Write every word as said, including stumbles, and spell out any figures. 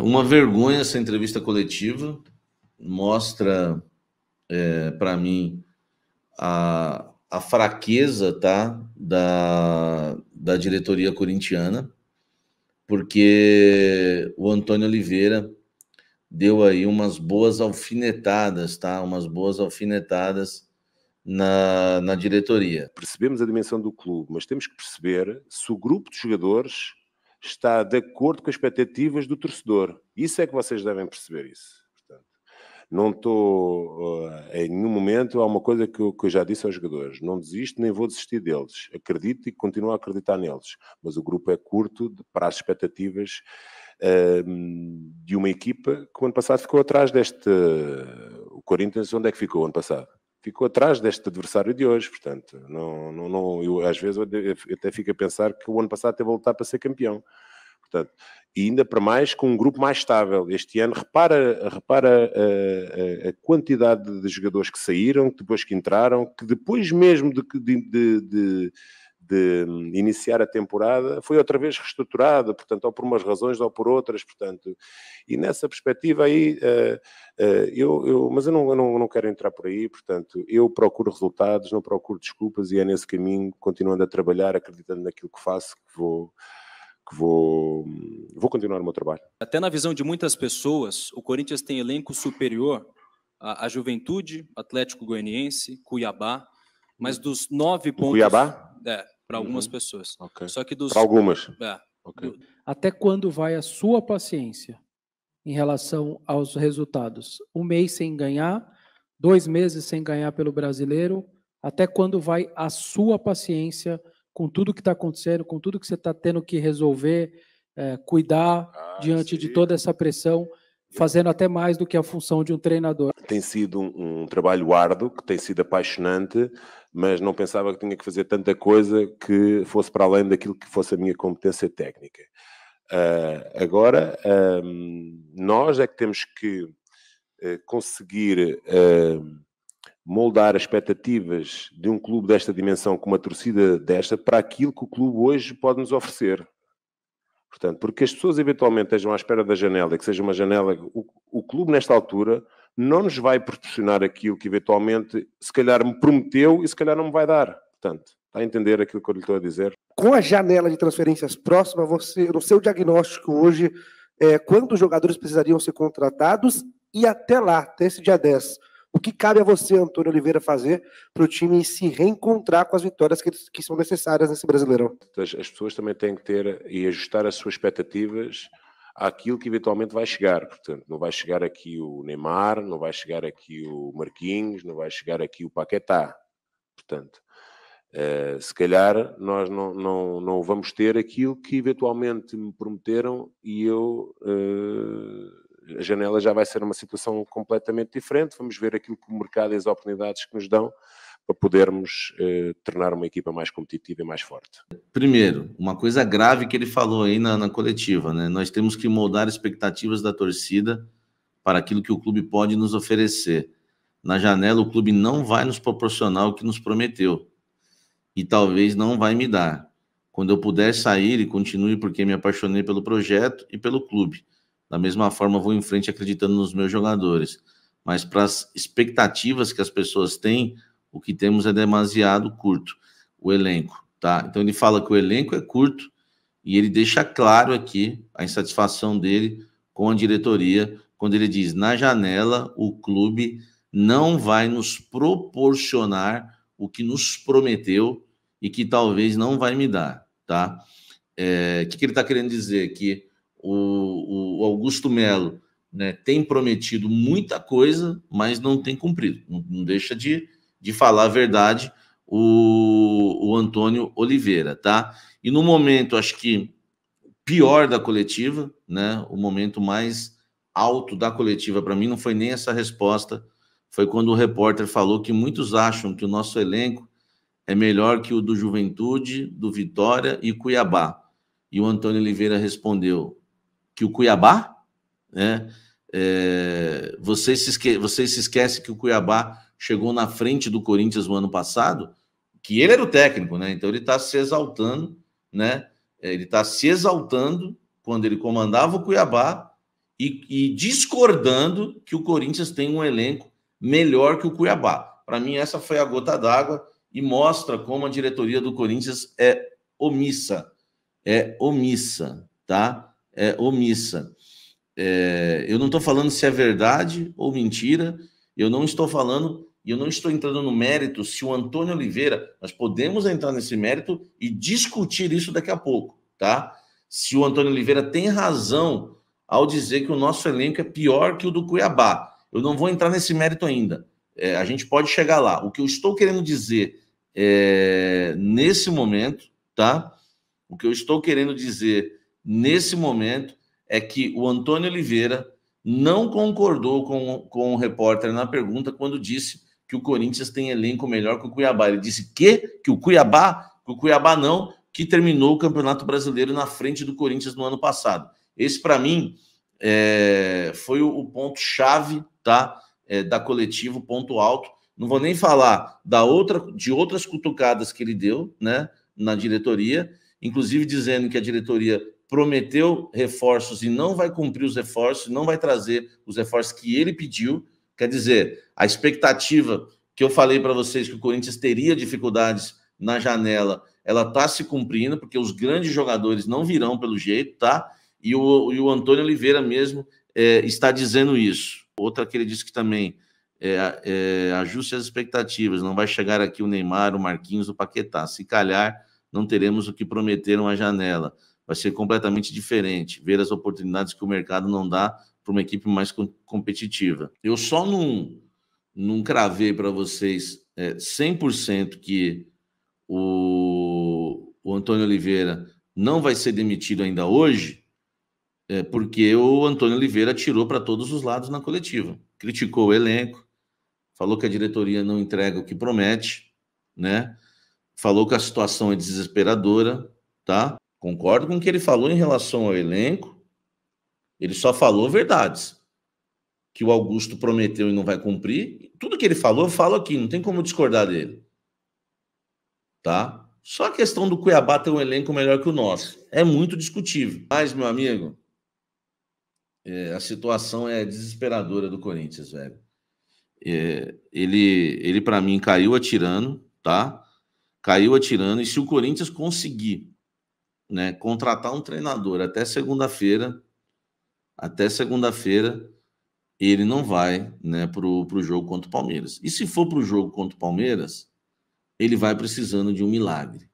Uma vergonha essa entrevista coletiva, mostra é, para mim a, a fraqueza, tá, da, da diretoria corintiana, porque o Antônio Oliveira deu aí umas boas alfinetadas, tá, umas boas alfinetadas na, na diretoria. Percebemos a dimensão do clube, mas temos que perceber se o grupo de jogadores está de acordo com as expectativas do torcedor. Isso é que vocês devem perceber isso. Portanto, não estou, em nenhum momento, há uma coisa que eu, que eu já disse aos jogadores, não desisto nem vou desistir deles. Acredito e continuo a acreditar neles. Mas o grupo é curto de, para as expectativas uh, de uma equipa que o ano passado ficou atrás deste... Uh, o Corinthians, onde é que ficou o ano passado? Ficou atrás deste adversário de hoje, portanto, não, não, não, eu, às vezes eu até fico a pensar que o ano passado teve a lutar para ser campeão, portanto, e ainda para mais com um grupo mais estável. Este ano, repara, repara a, a, a quantidade de jogadores que saíram, que depois que entraram, que depois mesmo de, de, de, de, de iniciar a temporada, foi outra vez reestruturada, portanto, ou por umas razões ou por outras, portanto, e nessa perspectiva aí... Uh, Uh, eu, eu, mas eu, não, eu não, não quero entrar por aí, portanto, eu procuro resultados, não procuro desculpas, e é nesse caminho, continuando a trabalhar, acreditando naquilo que faço, que vou, que vou, vou continuar o meu trabalho. Até na visão de muitas pessoas, o Corinthians tem elenco superior à, à Juventude, Atlético Goianiense, Cuiabá, mas dos nove pontos... Cuiabá? É, para algumas uhum. pessoas. Okay. Só que dos... Para algumas? É. Okay. Do... Até quando vai a sua paciência em relação aos resultados? Um mês sem ganhar, dois meses sem ganhar pelo Brasileiro, até quando vai a sua paciência com tudo que está acontecendo, com tudo que você está tendo que resolver, é, cuidar ah, diante sim. de toda essa pressão, fazendo até mais do que a função de um treinador? Tem sido um, um trabalho árduo, que tem sido apaixonante, mas não pensava que tinha que fazer tanta coisa que fosse para além daquilo que fosse a minha competência técnica. Uh, agora, uh, nós é que temos que uh, conseguir uh, moldar as expectativas de um clube desta dimensão, com uma torcida desta, para aquilo que o clube hoje pode nos oferecer. Portanto, porque as pessoas eventualmente estejam à espera da janela, que seja uma janela... O, o clube, nesta altura, não nos vai proporcionar aquilo que eventualmente, se calhar, me prometeu e se calhar não me vai dar. Portanto, está a entender aquilo que eu lhe estou a dizer? Com a janela de transferências próxima, você, no seu diagnóstico hoje, é, quantos jogadores precisariam ser contratados? E até lá, até esse dia dez, o que cabe a você, Antônio Oliveira, fazer para o time se reencontrar com as vitórias que, que são necessárias nesse Brasileirão? As, as pessoas também têm que ter e ajustar as suas expectativas àquilo que eventualmente vai chegar. Portanto, não vai chegar aqui o Neymar, não vai chegar aqui o Marquinhos, não vai chegar aqui o Paquetá. Portanto... Uh, se calhar nós não, não, não vamos ter aquilo que eventualmente me prometeram, e eu uh, a janela já vai ser uma situação completamente diferente. Vamos ver aquilo que o mercado e as oportunidades que nos dão para podermos uh, tornar uma equipa mais competitiva e mais forte. Primeiro, uma coisa grave que ele falou aí na, na coletiva, né? Nós temos que moldar expectativas da torcida para aquilo que o clube pode nos oferecer. Na janela o clube não vai nos proporcionar o que nos prometeu, e talvez não vai me dar. Quando eu puder sair e continue, porque me apaixonei pelo projeto e pelo clube. Da mesma forma, vou em frente acreditando nos meus jogadores. Mas para as expectativas que as pessoas têm, o que temos é demasiado curto, o elenco, tá? Então ele fala que o elenco é curto, e ele deixa claro aqui a insatisfação dele com a diretoria, quando ele diz, na janela, o clube não vai nos proporcionar o que nos prometeu e que talvez não vai me dar, tá? É, que, que ele está querendo dizer? Que o, o Augusto Melo, né, tem prometido muita coisa, mas não tem cumprido. Não, não deixa de, de falar a verdade o, o Antônio Oliveira, tá? E no momento, acho que pior da coletiva, né? O momento mais alto da coletiva para mim não foi nem essa resposta, foi quando o repórter falou que muitos acham que o nosso elenco é melhor que o do Juventude, do Vitória e Cuiabá. E o Antônio Oliveira respondeu que o Cuiabá, né, é, vocês se esque- vocês se esquecem que o Cuiabá chegou na frente do Corinthians no ano passado, que ele era o técnico, né? Então ele está se exaltando, né? Ele está se exaltando quando ele comandava o Cuiabá e, e discordando que o Corinthians tem um elenco melhor que o Cuiabá. Para mim, essa foi a gota d'água e mostra como a diretoria do Corinthians é omissa. É omissa, tá? É omissa. É, eu não estou falando se é verdade ou mentira, eu não estou falando... E eu não estou entrando no mérito se o Antônio Oliveira... Nós podemos entrar nesse mérito e discutir isso daqui a pouco, tá? Se o Antônio Oliveira tem razão ao dizer que o nosso elenco é pior que o do Cuiabá. Eu não vou entrar nesse mérito ainda. É, a gente pode chegar lá. O que eu estou querendo dizer é, nesse momento, tá? O que eu estou querendo dizer nesse momento é que o Antônio Oliveira não concordou com, com o repórter na pergunta quando disse que o Corinthians tem elenco melhor que o Cuiabá. Ele disse que, que o Cuiabá, que o Cuiabá não, que terminou o Campeonato Brasileiro na frente do Corinthians no ano passado. Esse, para mim, é, foi o, o ponto-chave, tá? É, da coletiva, ponto alto. Não vou nem falar da outra, de outras cutucadas que ele deu, né, na diretoria, inclusive dizendo que a diretoria prometeu reforços e não vai cumprir os reforços, não vai trazer os reforços que ele pediu. Quer dizer, a expectativa que eu falei para vocês que o Corinthians teria dificuldades na janela, ela está se cumprindo, porque os grandes jogadores não virão pelo jeito, tá? E o, e o Antônio Oliveira mesmo é, está dizendo isso. Outra que ele disse que também é, é, ajuste as expectativas, não vai chegar aqui o Neymar, o Marquinhos, o Paquetá. Se calhar, não teremos o que prometeram à janela. Vai ser completamente diferente, ver as oportunidades que o mercado não dá para uma equipe mais competitiva. Eu só não, não cravei para vocês é, cem por cento que o, o Antônio Oliveira não vai ser demitido ainda hoje, é, porque o Antônio Oliveira atirou para todos os lados na coletiva. Criticou o elenco, falou que a diretoria não entrega o que promete, né? Falou que a situação é desesperadora, tá? Concordo com o que ele falou em relação ao elenco. Ele só falou verdades. Que o Augusto prometeu e não vai cumprir. Tudo que ele falou, eu falo aqui. Não tem como discordar dele. Tá? Só a questão do Cuiabá ter um elenco melhor que o nosso. É muito discutível. Mas, meu amigo, é, a situação é desesperadora do Corinthians, velho. É, ele, ele para mim, caiu atirando, tá? Caiu atirando. E se o Corinthians conseguir, né, contratar um treinador até segunda-feira, até segunda-feira, ele não vai, né, para o jogo contra o Palmeiras. E se for para o jogo contra o Palmeiras, ele vai precisando de um milagre.